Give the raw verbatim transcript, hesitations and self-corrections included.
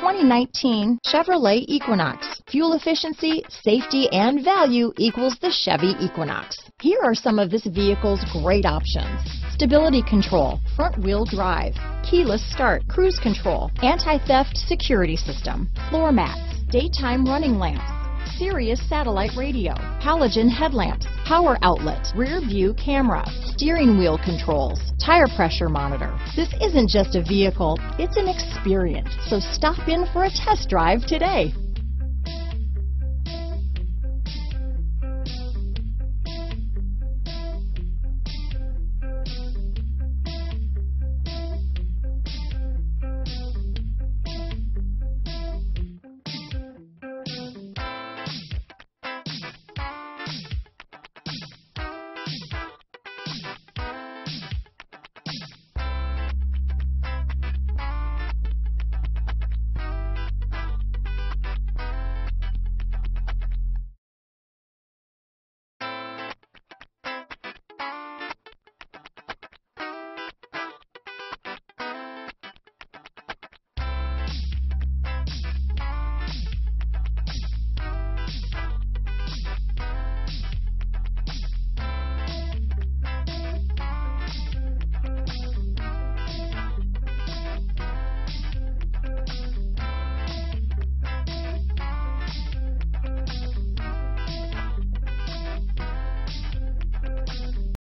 twenty nineteen Chevrolet Equinox. Fuel efficiency, safety, and value equals the Chevy Equinox. Here are some of this vehicle's great options: stability control, front-wheel drive, keyless start, cruise control, anti-theft security system, floor mats, daytime running lamps, Sirius satellite radio, halogen headlamps, power outlet, rear view camera, steering wheel controls, tire pressure monitor. This isn't just a vehicle, it's an experience. So stop in for a test drive today.